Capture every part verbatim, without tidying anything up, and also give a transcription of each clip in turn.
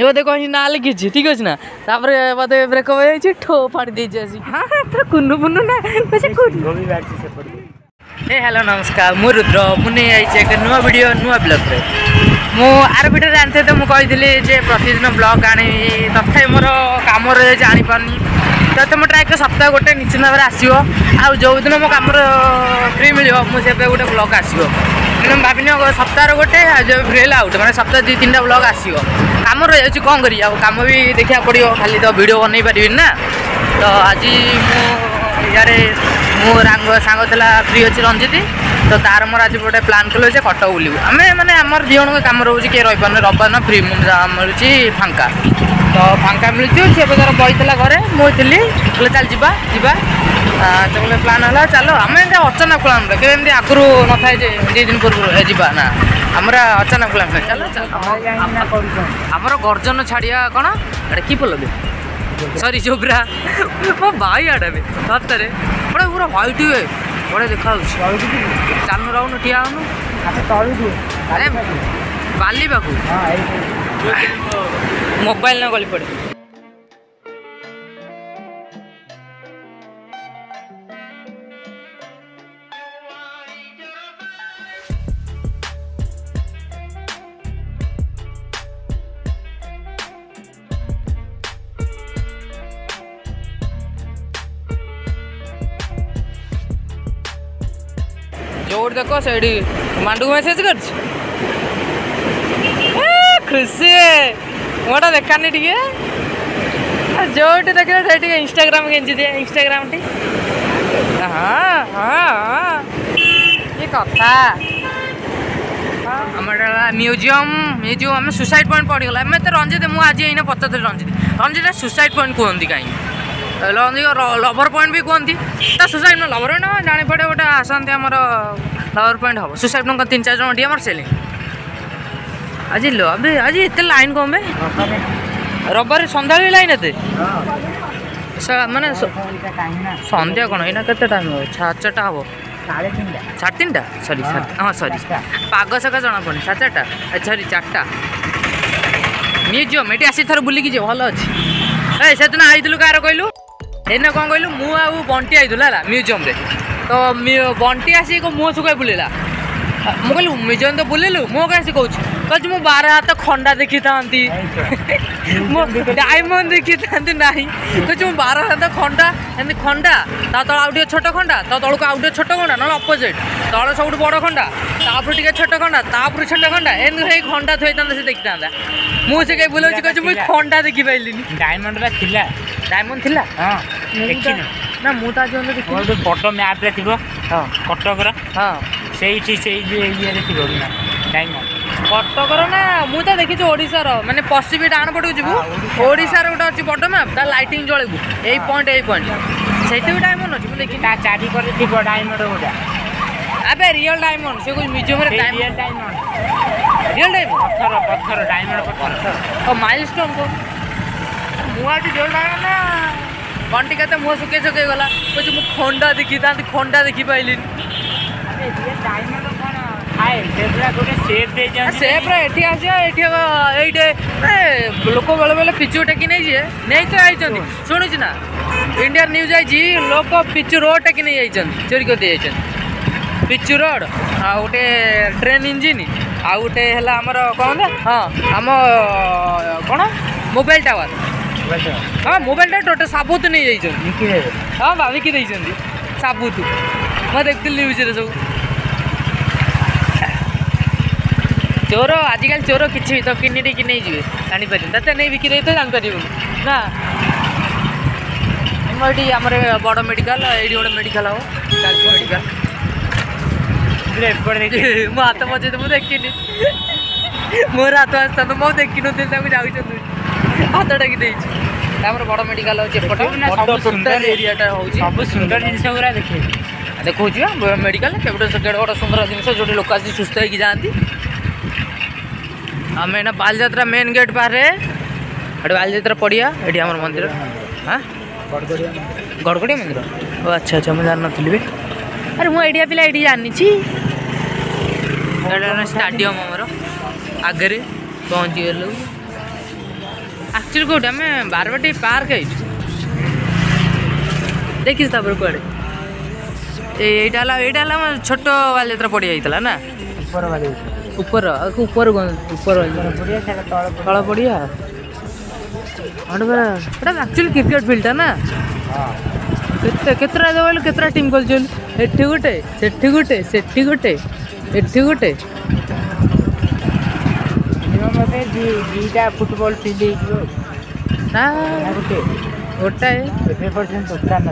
ये बोधे कहीं ना लिखी ठीक अच्छे ना बोधे ब्रेकअप हो जाए ठो फाड़ी देसी हाँ हाँ कुनु फुनु ना ए हेलो नमस्कार मु रुद्र मुझे एक नुआ वीडियो नुआ ब्लग रे मु आर भिडियो जानते तो मुझे जे प्रतिदिन ब्लग आने तथा मोर कम जानी पारनी तो मोटा एक सप्ताह गोटे निश्चित भाव आसो आउ जो दिन मो कम फ्री मिल मुझे गोटे ब्लग आसो मैं भाव सप्ताह गोटे जो फ्री है गोटे मैं सप्ताह दु तीन ब्लग आसो कम रही कौन करी कम भी देखा पड़ो खाली तो भिड बन पारि ना तो आज मुझे मो रंग सांगला फ्री अच्छे रंजित तो तार मोर आज गोटे प्लां कल जे कटक बुलू आम मैंने आम दि जन कम रोचे किए रही पार रविवार ना फ्री मिलूँ फांका तो फांका मिलूँ सी तरह बही घरे मुझे बोले चल जावा जावा तो प्लान है चलो आम अचानक प्लान कमी आगुरी न था दु दिन पूर्व जाना आमर अचानक प्लान चलो आमर गर्जन छाड़िया कौन अरे कि पल सरी जो पूरा मो भाई आड़े सत बड़े पूरा व्हाइट हुए बड़े देखा चालू रहा ठिया अरे बाली बाकू मोबाइल ना गली पड़े जोर देखो सैडी मांडू मेसेज कर खुशी मोटा देखानी टी जोटी देखे सही इंस्टाग्राम गेंजी दिए इंस्टाग्राम टी हाँ हाँ ये कथा म्यूजियम म्यूजियम आम सुसाइड पॉइंट पड़गला मैं तो रंजित मुझे आज यही पचार रंजित रंजित सुसाइड पॉइंट कहती कहीं लवर पॉइंट भी कहती तो सुसाइड ना लवर पॉइंट ना जानी पड़े गोटे आसती आम लवर पॉइंट हम सुसाइड ना तीन चार जन आम सेलिंग आज लो अभी आज एत लाइन कौन रविवार सन्ध्या लाइन एत मानने सन्ध्या कौन एना के टाइम हम साढ़े चार हम साढ़े तीन टा सरी हाँ सरी पग सका जना पड़े साढ़े चार सरी चार्टा म्यूजियम ये आस थर बुलिकी जी भल अच्छे ए से दिन आई कह कहलु एना कौन कहलु मु बंटी आई है म्यूजियम रे तो बंटी आसिक मुह सुखा बुलेला मुझे कहलु म्यूजियम तो बुलेलु मो कहीं कौच कह मु बार हाथ खंडा देखी था डायमंड देखी था ना कह बार हाथ खंडा एम खंडा ता तल आउ छोट खंडा ता तल को आउ छोट खंडा ना अपोजिट तल सब बड़ खंडा तापर टे छोट खंडा तापर छोट खंडा एमती खंडा थोड़ा से देखी था मुझे कहीं बुलाऊँ कह मुझे खंडा देखी पाइली डायमंड था डायमंड थिला हाँ देखी ना ना मुटा जो देखो फोटो मैप रे थिबो हां कटक रा हां सेही ची सेही ये रे थिबो ना डायमंड कटक रा ना मुटा देखि जो ओडिसा रो माने पश्चिम डाण पडु जिवो ओडिसा रो उटा अछि फोटो मैप ता लाइटिंग जळेबो एई पॉइंट एई पॉइंट सेही डायमंड अछि देखि ता चाडी कर थिबो डायमंड उटा अबे रियल डायमंड से कुछ म्यूजियम रे रियल डायमंड रियल डायमंड पत्थर पत्थर डायमंड पत्थर ओ माइलस्टोन को मुआटी जोर ना बंटी कहते मुह सुखे सुखे गला कह मुझे खंडा देखी था खंडा देखी पाइली सेफ रही लोक बेले बेले पिचू टेक नहीं जाए नहीं तो आई शुणुच ना इंडिया न्यूज आई लोक पिचू रोड टेक नहीं जाइए चोरी कर दी जाइए पिचू रोड आ गोटे ट्रेन इंजिन आ गोटे आमर कौन हाँ आम कौन मोबाइल टावर हाँ मोबाइल टा टोटल सबूत नहीं जाइए हाँ भाविकी देखते सबूत मैं देखती न्यूज रे सब चोर आजिकल चोर किसी तो कि नहीं जी जापर ते नहीं बिकी तो जानपर ना ये आम बड़ मेडिकल ये गोटे मेडिकल हम मेडिकल मो हाथ मजे तो मुझे देखनी मोर हाथ आसता तो मुझे देखी नी जाऊँ हाथ टेक बड़ मेडिकल सब सुंदर जिनस गुरा देखे देखो मेडिकल बड़ा सुंदर जिनस जो लोक आज सुस्थ होगी जाती आम एना बालजात्रा मेन गेट बाहर ये बालजात्रा पड़िया ये आम मंदिर हाँ गड़गड़िया मंदिर ओ अच्छा अच्छा मुझे जान नी अरे मुझे पिला ये जानी स्टाडियम आम आगे पहुँची गलु एक्चुअली कौटे आम बारवाटी पार्क देखी तापर कड़े यहाँ छोट बालियात्रा पड़िया ना ऊपर ऊपर ऊपर तल पड़िया एक्चुअली क्रिकेट फील्ड ना केतरा टीम खेल गोटे सेठी गोटे सेठी गोटे एठी गोटे दीटा फुटबॉल फील्ड ना गोटे गोटाए दुकान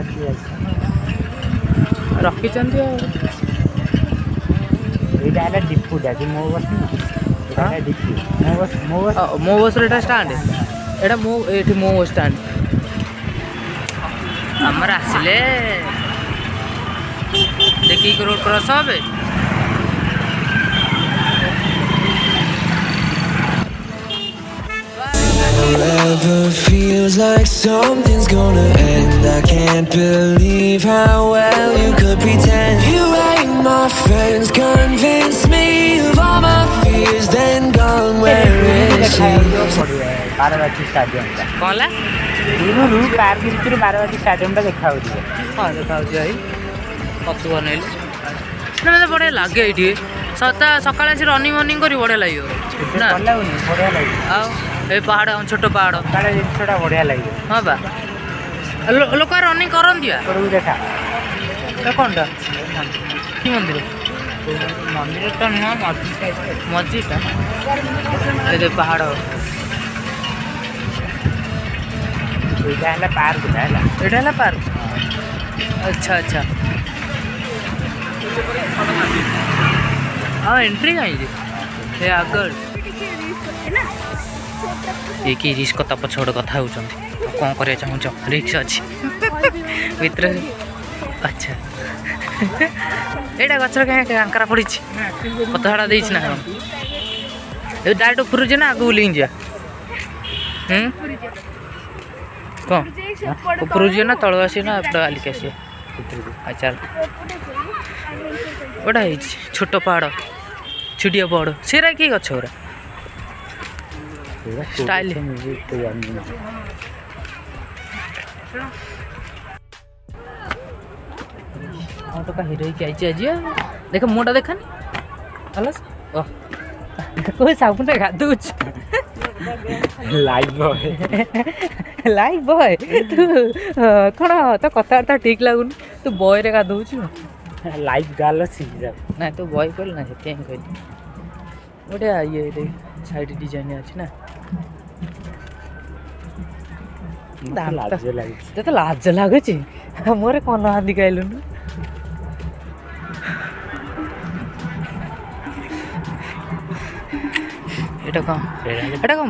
रखी डिपुटा मो बस मो बस स्टांड एटा मो एठी मो बस स्टांड आमर आसिले देखी रोड क्रॉस हे Forever feels like something's gonna end I can't believe how well you could pretend You ain't my friends, convince me of all my fears Then gone where is she? Barabati stadium कौन ला? ये park भितर Barabati stadium देखा हाँ देखा पक्ष ना मतलब बढ़िया लगे ये सता सका रनिंग वनिंग कर बढ़िया लगे ए पहाड़ छोट पहाड़ जिनटा बढ़िया लगे हाँ बा लोक रनिंग करती देखा कौन टा कि मंदिर मंदिर तो नुह मस्जिद मस्जिद पहाड़ पार्क यहाँ पार्क अच्छा अच्छा हाँ एंट्री कहीं आगर ये कि रिक्स कता पछड़ कथा कौन कर चाहूँ रिक्स अच्छी भितर अच्छा यहाँ गचर कहीं कांकरा पड़ी पताड़ा दे डायरेक्ट उपरू ना आगे बुले जा कौन उपरू ना तल आसना आलिक आस अच्छा गोटा छोट पहाड़ छोटिया पहाड़ सीरा किए गच गुरा स्टाइल तो का हीरो की आई आज देख मुँह देखानी हलो कोई साबुन गाधु लाइफ बॉय लाइफ बॉय तू कौन तो कथबार्ता ठीक लगुन तू बॉय रे गाधु लाइफ गाल ना तू बॉय कहल ना से कहीं कहली गोटे ये साइड डिजाइन अच्छी ना ते तो लाज लगुच मोर कन हाथी कहलु एटा कौन एटा कौन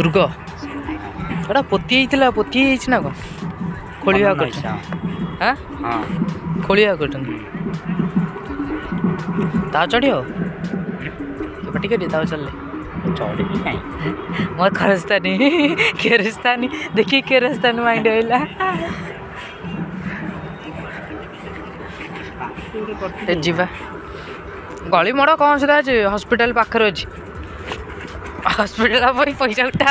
दुर्ग एटा पोती पोती ना कौन खोलिया कर खोलिया कर चढ़ियो पटी कटी ताव चल मोर खरस्तानी खेरस्तानी देखिए खेरस्तानी माइंड होइला जीवा गली मोड़ कौन सीधा अच्छे हस्पिटाल पाखे अच्छे हस्पिटाल पर पैसा उठा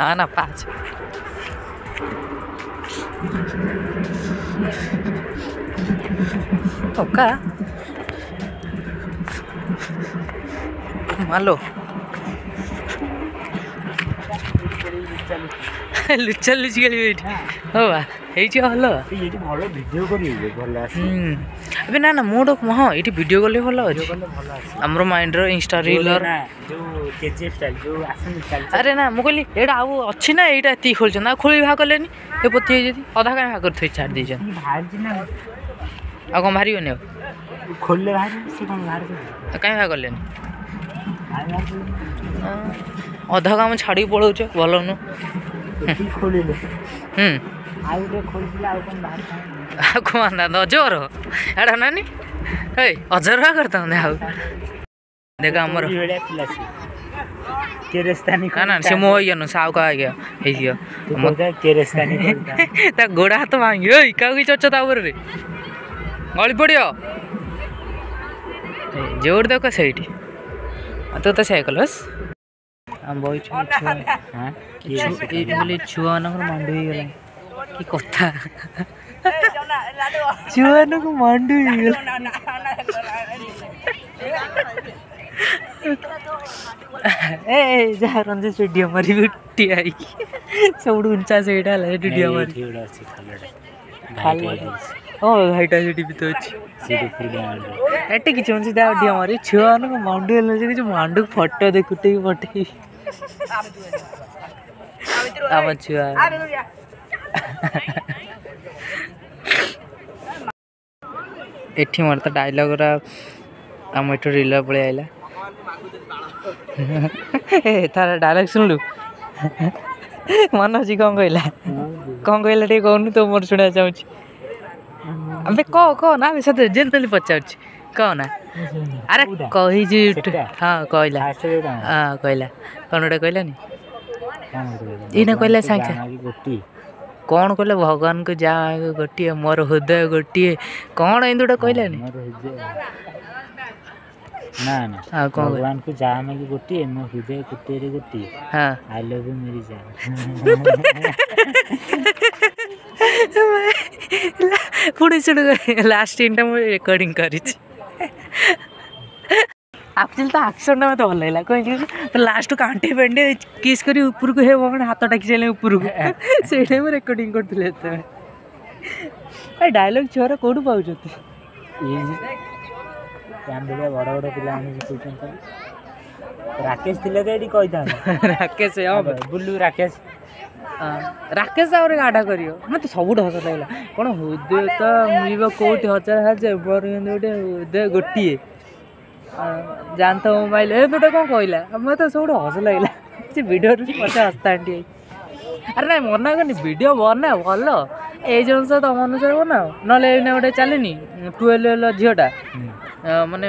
ना ना पाँच पक्का हेलो लुचा लुची गली हाँ भल अभी ना ना मोट हाँ ये भिडियो कले भल आमर माइंड इंस्टा रिलर अरे ना मुझे कहली आउ अच्छी ना यहाँ ये खोल खोल बाहर कले पोती अधा कहीं बाहर कर छाड़ दे कौन बाहर खोल कहीं बाहर कले अधा काम छाड़ी पलाऊच भल नु अजर एटा नानी अजर करता देख आमर से मो हो साउ का गोड़ा हाथ भांगी काउ चर्चा गली पड़ियो जोर देखो सही तो तो साइकल बस बोई छुआ हां कि बोली छुआ न मांडू ही गेला की कथा छुआ न को मांडू ही गेला ए जा रंजित स्टूडियो मरी बिटी आई सब ऊंचा सेटा ले स्टूडियो मरी थोड़ा सी खाली ओ भाईटा सेटी भी तो अछि सेटी फ्री एटे किछ हुन्छ दा ओडिया मरी छुआ न को मांडू गेला जे किछ मांडू फोटो देखुते पठे अब छुआ एठी मोर तो डायलॉग रा आम एठो रिला पळे आइला तारा डायलॉग सुनलु मनोज जी कोन कहला कोन कहला ठीक कहनु तो मोर सुना चाहूची अबे को को ना बे सते जेंटली पचाउची को ना अरे कहि जी हां कहला हां कहला कोनडा कहला नी इना कहला सांख्या गोटी कोन कहला भगवान को जा गोटी मोर हृदय गोटी कोन इंदुडा कहला नी ना ना हां कोन भगवान को जा में गोटी मोर हृदय गोटी रे गोटी हां आई लव यू मेरी जान पुणी सुन लास्ट इनटा मो रिकॉर्डिंग करी छी एक्चुअली तो एक्शन में तो भल लागला कहली तो लास्ट कांटे पेंडे किस करी ऊपर को हे बण हाथ टाकी चले ऊपर को से टाइम रिकॉर्डिंग करथले त ए डायलॉग छोरा कोडू पाउ जति ये काम बड़े बड़े पिला आनी पूछन राकेश दिले तो एडी कहता राकेश हां बुल्लू राकेश राकेश और गाडा करियो मैं तो सबुठ हस लागला कोन हृदय तो मिलबो कोटी हजार हजार गोटे हृदय गोटिए जानत मोबाइल ए दुटा कोन कहला मैं तो सबुठ हस लागला से वीडियो पछे हस्तांटी अरे ना मना करनी वीडियो बना भलो ए जनस तुम अनुसार बना न ले ने गोटे चलेनी बारह झीटा माने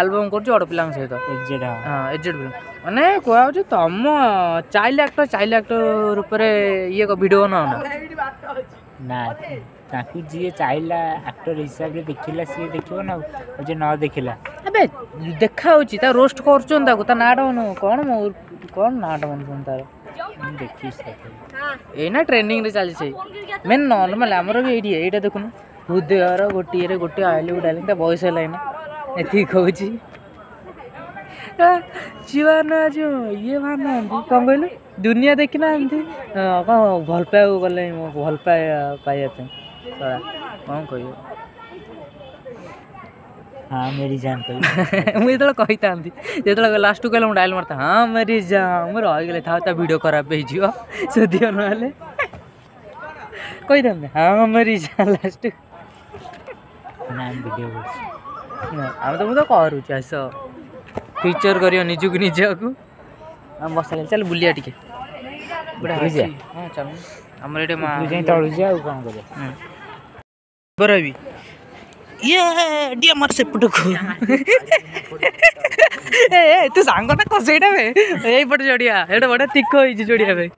एल्बम करछु अड़ पिलांग सहित एजेड हां एजेड माने कोआ जे तम चाइल्ड एक्टर चाइल्ड एक्टर रूप रे ये को वीडियो ना ना ताकि जे चाइल्ड एक्टर हिसाब रे देखिला से देखियो ना ओ जे न देखिला अबे देखा होची ता रोस्ट करछन ताको ता नाडो न कोन कोन नाडो मन तार देखिस हां ए ना ट्रेंडिंग रे चली छै मेन नॉर्मल हमरो भी एडी एटा देखु न हृदय रे गोटी रे गोटी आइले उडाले ता बॉयस है लाइन एथि कहूची जीवन जो ये माना कम कहलु दुनिया देखिना हमथि भल पाए गले भल पाए पाए त कम कहियो हां मेरी जान कहियो मु एतला कहितांथि जेतला लास्ट कहला मु डायल मारता हां मेरी जान मोर होय गेले था ता वीडियो खराब हे जियो सदियो नहले कहि दम हां मेरी जान लास्ट ना वीडियो आम तो मुझे करू चाहस फीचर करियो निजुक निज को हम बस चल बुलिया टिके बड़ा होइया हां चल हमरे एटे मां जाई तळु जा आ कोन करे बरबी ये डिया मार से पटक ए ए तू सांग ना कसैडा बे एई पट जोडिया एटा बड़ा तिक्को होई जी जोडिया बे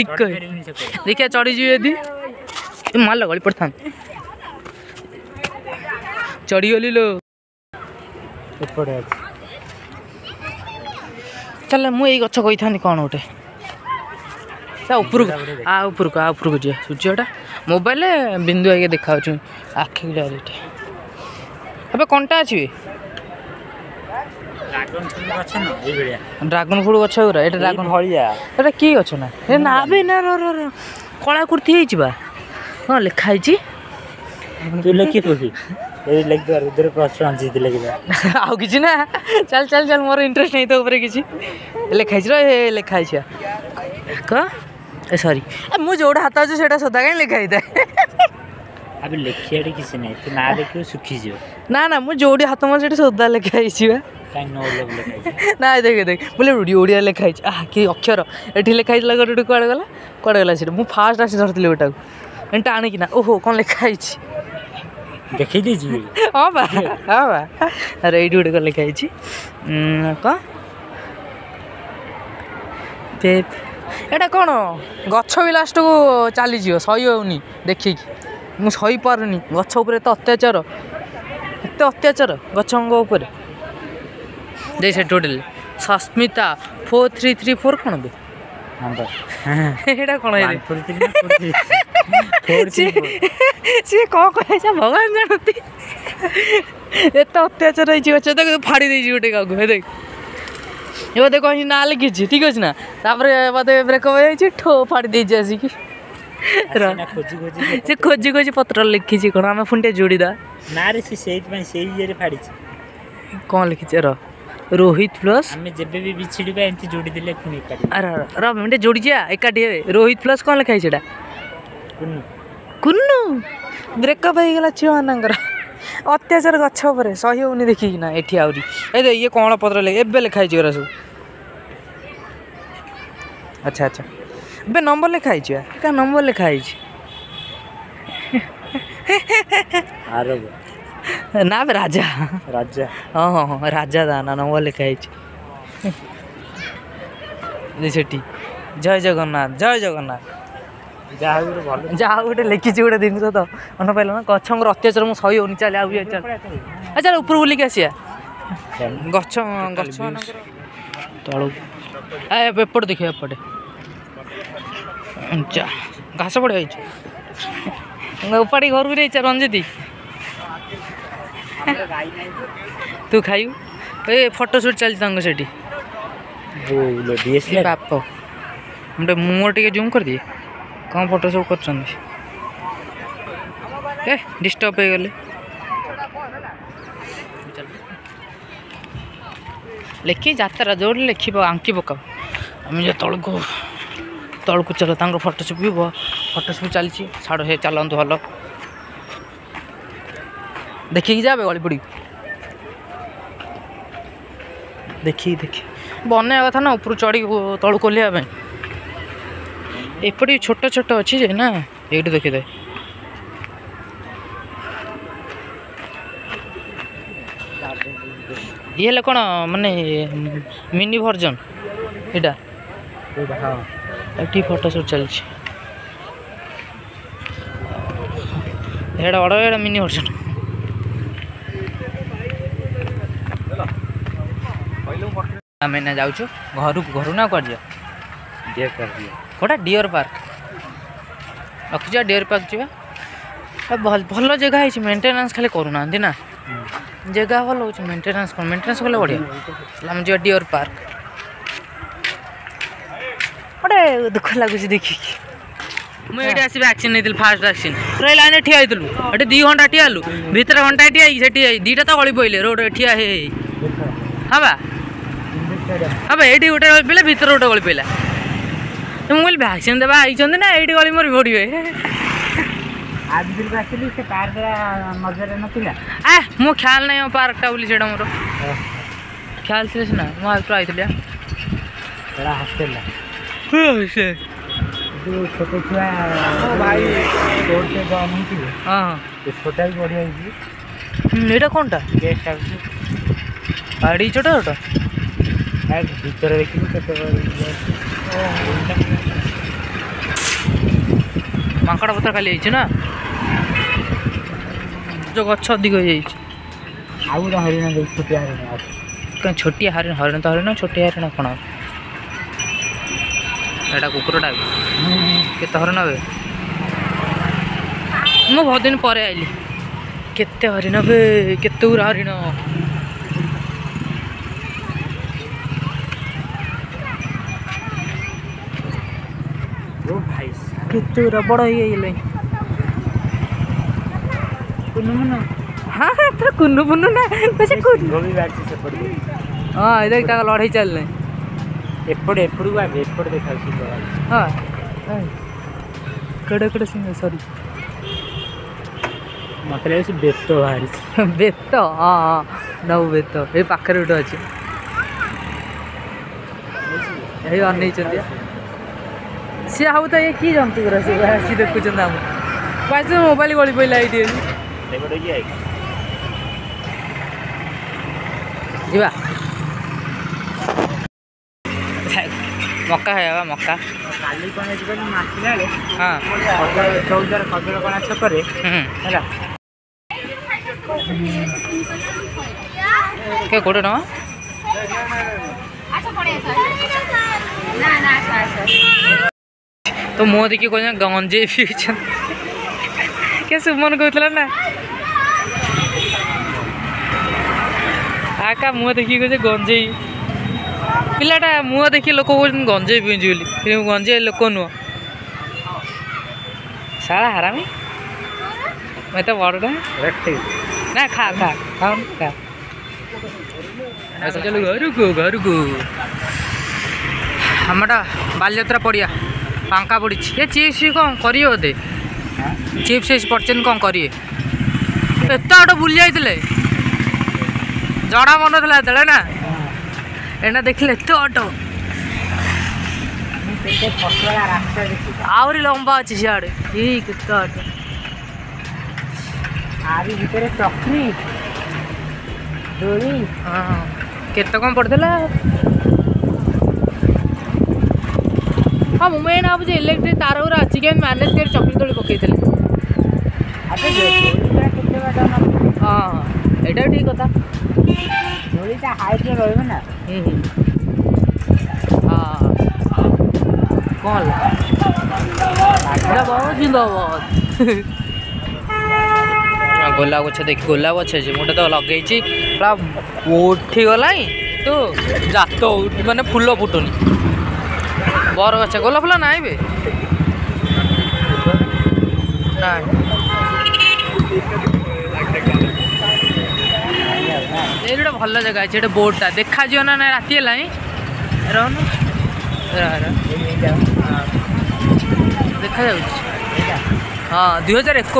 तिक्को देखिया चढ़ी जी यदि मार लगली पड़थान चढ़ी गली लो एपड़े चल मु ए गछ कहि थानी कोन उठे सा ऊपर आ ऊपर को आ ऊपर को जे सूर्यटा मोबाइल बिंदु आके देखाउ छी आखि डायरेक्ट अबे कोनटा अछि ड्रैगन फ्रूट गछ न ए बेडिया ड्रैगन फ्रूट गछ उरा एटा ड्रैगन हळिया एटा की गछ ना ए ना बे ना र र कोला कुर्ती हे छिबा हां लिखाइ छी तू लिखि तोही ए लाइक दर उधर प्रश्न जीत लगला आउ किछ ना चल चल चल मोर इंटरेस्ट नहीं तो ऊपर किछ लिखाइ छी रे लिखाइ छी का ए सॉरी ए मु जोड़ा हाथ आछ सेटा सदा के लिखाइ दे अबे लिखियाडी किछ नहीं तू ना देखियो सुखी जियो ना ना मु जोड़ी हाथ म सेटा सदा लिखाइ छी काई नो लिखाइ छी ना देख देख बोले ओडिया लिखाइ छी आ की अक्षर एठी लिखाइ लग डुड कोड गला कोड गला सेटा मु फास्ट आसी धरतिले ओटा एंटा आने की ना ओहो कोन लिखाइ छी देखि दे जी हां बा हां बा अरे एडुड को लिखाइ छी का पेप एटा कोन गछ भी लास्ट को चाली जियो सही होउनी देखि मु सही पारनी गछ ऊपर त अत्याचार त अत्याचार गछंग ऊपर जैसे total Sasmita four three three four कौन बे एटा कौन है सी कौन कह भगवान जानती एत अत्याचार हो फाड़ी गोटे का देख ये बोधे कहीं ना लिखी ठीक अच्छे ना बोधे ब्रेकअप ठो फाड़ी आसिक से खोजी खोजी पत्र लिखी कौन आम फुंटे जोड़ीदा ना रे से फाड़ी कौन लिखी र रोहित प्लस हमें जब भी बिछड़ी पे एंती जोड़ी देले खुनी कर अरे र मिनटे जोड़ी जा एकाठी रोहित प्लस कौन लिखाई सेटा कुन्नु कुन्नु ब्रेकअप हो गेला छियो अनंगर अत्याचार गच्छ ऊपर सही होनी देखी ना एठी आउरी ए ये कौन पत्र ले एबे लिखाई जेरा सब अच्छा अच्छा बे नंबर लिखाई छिया का नंबर लिखाई छि आरो ना बे राजा राजा हाँ हाँ हाँ राजा दाना नंबर लिखाई सेठी जय जगन्नाथ जय जगन्नाथ जहाँ गोटे जहाँ गोटे लिखी गोटे जिनस तो मन पाइल ना गछ अत्याचार मुझे सही होनी चल चल ऊपर बुलिक आसिया गछ गछ तल एपट देखिए एपटे घास पड़े उपाड़ी घर को नहीं रंजित तू खाई ए फोटोशूट चलती से बाप गोटे मुँह टे जूम कर दिए कौन फोटो सब कर डिस्टर्ब हो गले लिखी जातरा जोर लिख आंकी पकाओ आम जो तौक तौक चलो तक फोटोशूट भी फोटोशूट चलती छाड़ से चलत भल देखिए जा गली पड़ी देखिए देखिए बनवा कथा ना ऊपर चढ़ी तल को एपटे छोट छोट अच्छी जे ना ये देखीदे ये कौन माने मिनी वर्जन यहाँ हाँ फोटोशूट चलती बड़ा ये मिनी वर्जन आम एना जाऊ घर घर ना कौन जी गोटा डियर पार्क रखी जा डियर पार्क जी भल जगह है मेन्टेनान्स खाली करूना ना जगह भल हो मेन्टेनान्स कौन मेन्टेनान्स कले बढ़िया आम जी डियर पार्क गोटे दुख लगुच देखिए मुझे आसबी आक्सीन नहीं फास्ट आक्सीन पूरा लाइन ठिया होती दी घंटा ठिया भितर घंटा ठिया से दीटा तो गली पड़े रोड ठिया हाँ बा हाँ भाई ये गोटे गली पड़ा भितर गोटे गली पड़ा मुझे भैक्सीन देवा आई ना ये गली मोर बढ़े आ मो ख्याल ना पार्कटा बोली से मोर ख्याल थी सीना मुझे आई हाँ ये कौन गाड़ी छोट छोट भर देखिए मांकड़ा पत्र खाली ना जो गच अधिक हो जा हरिण छोटिया हरिण छोटिया हरिण हरिण तो हरिण छोटिया हरिण कौन एटा कुकुरटा केत हरिण बे मु बहुत दिन पर आइली केते हरिण बे केत गुरा हरिण कितुरा बड़ा ही ये लई कुनु मुनु हां तो कुनु मुनु ना बस कुनु वो भी बैठ से पड़ गई हां इधर का लड़ाई चल रही एपड़ एपड़ वा एपड़ देखा सी हां कड़े कड़े सिंह सॉरी मतलब से बेतो भारी बेतो हां नौ बेतो ए पाखरे उठो अछि एही और नहीं चंदिया सी हाउ तो ये की जंतु गुरा से सी देखु चंदा हम पास मोबाइल गली पई लाई दिए देखो ये आई जीवा मक्का है बा मक्का काली कोने जीवा माखिला ले हां चौदह कदर कोना छकरे हला के कोड ना अच्छा तो मो देखिए कौन गंजे पीछे क्या सुमन कहला ना आका मुह देखिए कहे गंजे पिलाटा मुह देखिए लोक कहते गंजे पीछे बोली गंजे लोक नुह सारा हरामी मैं तो बड़टा ना खा खा खा खा चलो घर को घर को हमटा बालियात्रा पड़िया पंखा पड़ी ये चिप्स भी कौन करिए बोधे चिप्स पड़चन कौन करिए एत गोटे बुले जाते जना मन था ये ना एना देखिले एत अटो आहरी लंबा अच्छी सियाड़े केत अटो चक्री हाँ केत कौन पड़ता हाँ मुझे ना भाई इलेक्ट्रिक तार गुरा अच्छी मैनेज कर चक्री तोड़ी पकई हाँ एटा ठीक कथा ना हाँ कौन बहुत जिंदा बहुत गोलाप गछ देख गोलाप गछ मुझे तो लगे उठीगला तो जात मानने फुल फुटुनि बर गच गोला फुला ना बे गोटे भल जगह अच्छे बोर्डटा देखा जीव ना राति रहा देखा हाँ दुई हजार एक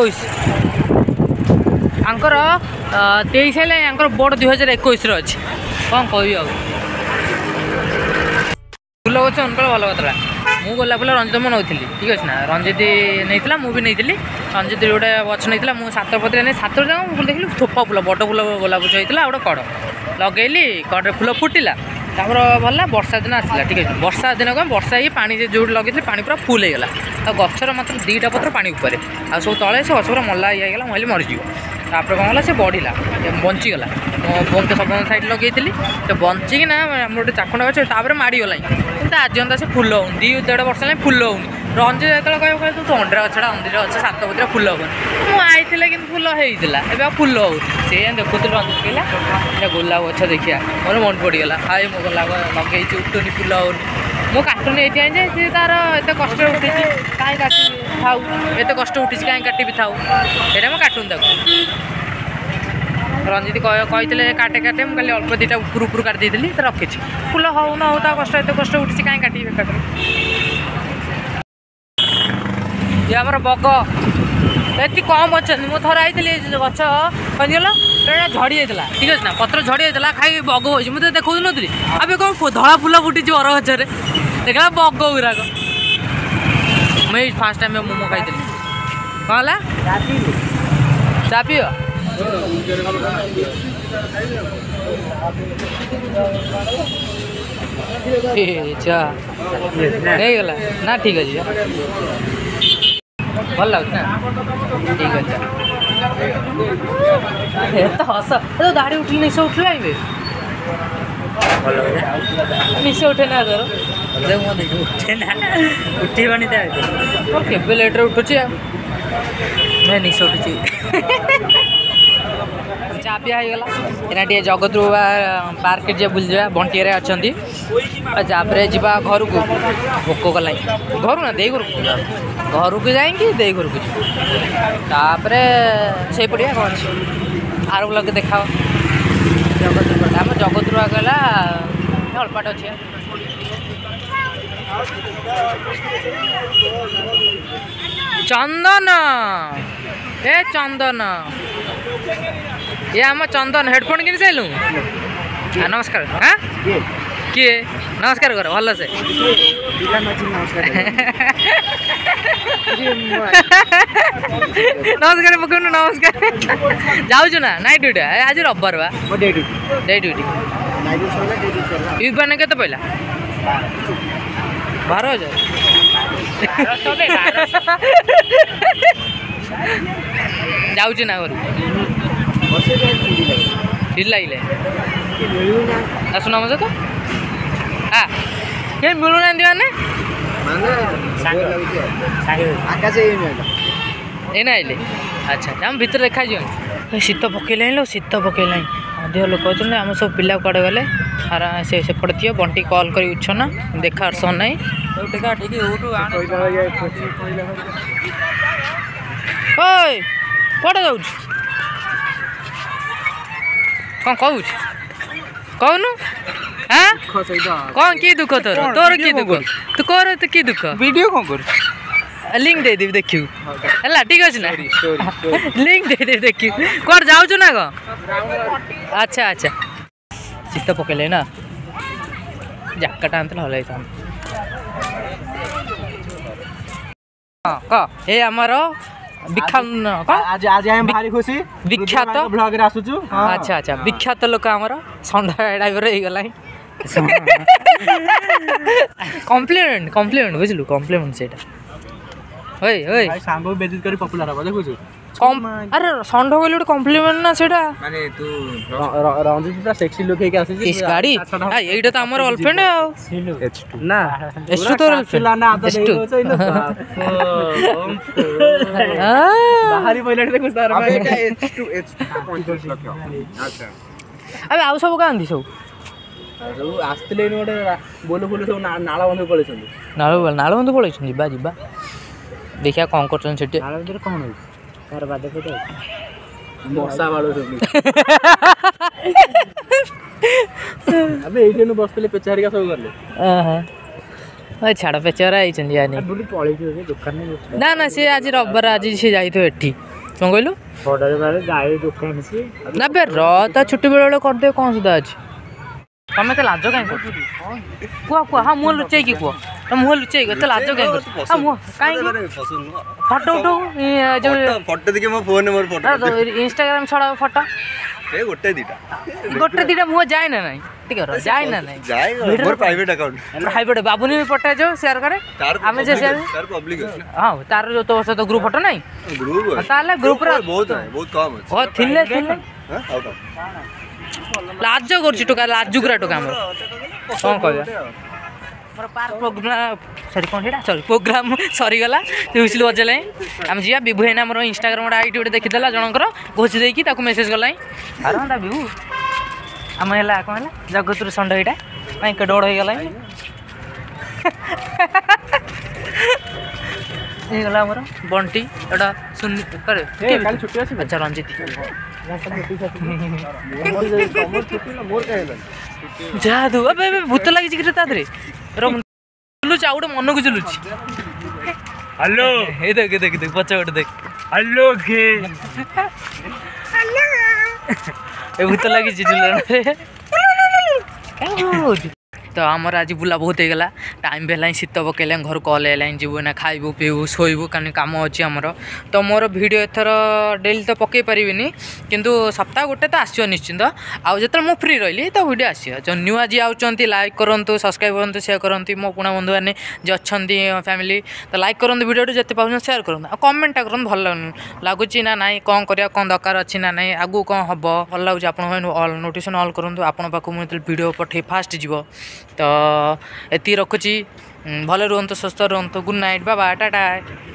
तेईस है बोर्ड दुई हजार एक अच्छे कौन कह फुल गच अनुकूल भल कथा मुझे गोलाप फुल रंजित मो नौली ठीक अच्छे ना रंजिती नहीं मुझे नहीं रंजित गोटे गच नहीं मुझे सतर पत्र नहीं सतर जाऊँ देखिए थोपा फुल बड़ फुल गोलाप गच होता गोटे कड़ लगे कड़े फुल फुटिला तापर भल्ला बर्षा दिन आसला ठीक अच्छे बर्षा दिन कौन बर्षा ही पानी जो लगे पानी पूरा फुल होगा तो गचर मतलब दुईटा पत्र पानी उपर आ सब तले से गच पूरा मला होगा मुझे मरीज तापर कौन है सी बढ़ला बंचीगला बोनते सब सैड लगे तो बंचिकना आम गोटे चाखुंडा गच तापर माड़गला तो आज जनता से फुल हो दु देढ़ वर्ष है फुल हो रंजे जो कह तो अंडा गचटा अंदर अच्छे सात पत्र फुल हो मुझे कि फुल होता ए फुल हो देखुल रंजित कहला गोलाप गच देखा मोर मन पड़गला हाई मो गोलाप लगे उठुनि फूल हो मो काटुनि ये सी तार एत कष्ट उठी कहीं काटी था एत कष्ट उठी कहीं काटी भी थाऊ ये मैं काटुन रंजित कहते काटे काटे मुझे अल्प दुटा उपर उपर काटी तो रखी फूल हो न हो कष्ट एत कष्ट उठी कहीं काटी काटे ये आम बग एत कम अच्छा मुझे थर आई गच कल झड़ी जाता ठीक अच्छे ना पत्र झड़ी जाता खाई बग हो मुझे देखा नी अभी कौन धड़ा फूल फुटी बर गचर देखा बग गुराक मुझे फास्ट टाइम मोमो खाई कौन चा पीओ गला ना ठीक अच्छे भल लगुच ना ठीक अच्छे हस दाढ़ी उठल निश उठल निश उठे ना तर उठे ना उठेबानी के लेट्रे उठुची ना निश उठुची चा पिया होना टे जगत रू मार्केट जा बुल जा बंटी अच्छा जापे जी घर को भोक कला घर ना दे घर घर को जाए घर को तापर से पड़िया कौन आर ब्लॉग देखाओ जगत रू आम जगत रू कहला अल्पाट अच्छे चंदन ए चंदन ये आम चंदन हेडफोन किन सारू हाँ नमस्कार हाँ किए नमस्कार कर भल से नमस्कार पक नमस्कार जाऊ ना नाइट ड्यूटी आज रविवार बा डे ड्यूटी युवाने के पैला बारह हजार जाऊँ ना घर ढील लगे आसुना मजा तो ये मिलू ना माने ना आइले। अच्छा आम भर देखा शीत पकईला लो शीत पकईला अधिक लोक अच्छे आम सब पिला कड़े गले से सेपटे थी बंटी कल कर उछना देखा अर्सन ना कटे जाऊ कौन कौन कहनु कौन की दुख तोर तोर की दुख तू कौर तो की दुख वीडियो कौन कर लिंक दे देवी देखु है ठीक अच्छे ना लिंक दे देवी देखु कौन जाऊ ना कौन। अच्छा अच्छा शीत पकड़े ना जैकेट आंतल हल हाँ कमर विख्यात आज आज हम भारी खुशी विख्यात ब्लॉग रे आसुछु। अच्छा अच्छा विख्यात लोक हमर संडा ड्राइवर हे गलाय कॉम्प्लीमेंट कॉम्प्लीमेंट बुझलु कॉम्प्लीमेंट सेटा ओए ओए भाई सांगो बेइज्जत करी पॉपुलर हो देखुछु कम अरे संडा गले कॉम्प्लीमेंट ना सेटा माने तू रंजित पूरा सेक्सी लुक हे के आसी इस गाड़ी आ एटा तो हमर गर्लफ्रेंड एच टू ना एच टू तो गर्लफ्रेंड ना आदा दे हो छै ना बाहरी पॉइंट देखो सर भाई एच टू एच टू पैंतालीस लाख। अच्छा अबे आउ सब कांदी सब आउ आस्तले न बोलो बोलो सब नाला बंद पळे छन नाला नाला बंद पळे छन जीवा जीवा देखिया कोन करछन सेटे नाला बंद कोन होई कार बादे पटे बर्षा वालो सब अबे एठे न बसले पेचारिका सब करले आ हा ओ छाड़ पेचरा आइछन यानी बुडी पळी जे दुकान ना ना से आज रबर आज से जाइतो एठी कोन कहलु बडरे बारे जाय दुकान से ना बे र त छुट्टी बेले कर दे कोन सुदा आज तमे त लाजो काई कर कुआ कुआ हां मोल लुचै की कुआ त मोल लुचै त लाजो काई कर हां मो काई फोटो उठो जो फोटो देखे मो फोन मोर फोटो इंस्टाग्राम छड़ा फोटो ए गोटे दिटा गोटे दिटा मो जाय ना नाही जाय ना नहीं जाय मोर प्राइवेट अकाउंट प्राइवेट बाबूनी भी पटा जो शेयर करे हमें जैसे सर पब्लिक है हां तार जो तो तो ग्रुप फोटो नहीं ग्रुप ताले ग्रुप रे बहुत है बहुत कम है और थिनले थिनले हां लाजो करछि टका लाजुगरा टका हमर कोन कहया मोर पार प्रोग्राम सॉरी कोन हेडा सॉरी प्रोग्राम सॉरी गला हुसिल बजले हम जिया बिभु हैना हमर इंस्टाग्राम आईडी ओडे देखि देला जनकर घोसी देकी ताको मैसेज गलाई आरंदा बिभु आम है कौन है जगत रु षंड यहाँ कहीं डोड़ हो गला मोर बंटी एटा सुनी छुट्टी। अच्छा रंजित जा दू अब भूत लगी रे झुलुच आ गए मन को झुलुच हेलो ये देख देख देख पचा गोटे देख हेलो ए भूत लगी तो आमर आज बुला बहुत हो गला टाइम भी है शीत पकईला घर कल है जीवना खाइबू पीबू शोबू कहीं कम अच्छी आमर तो मोर भिड एथर डेली तो पकई पारे किंतु सप्ताह गोटे तो आसो निश्चिंत आज जो मुझे फ्री रही तो भिड आसो न्यू आज आउट लाइक करूँ सब्सक्राइब करूँ सेयार करती मो पुणा बंधु मैंने जो अच्छा फैमिली तो लाइक करूँ भिडियो जिते पाँच सेयार करूँ आ कमेंटा करूँ भल लगुच ना ना कौन कर दरकार अच्छी ना ना आगू कौन हम भल लगुच नोटिफिकेशन अल करूँ आपन पाक मुझे भिड पठे फास्ट जीव तो ये रखुची भले रुहतु सुस्थ रुहतु गुड नाइट बाबा टाटा।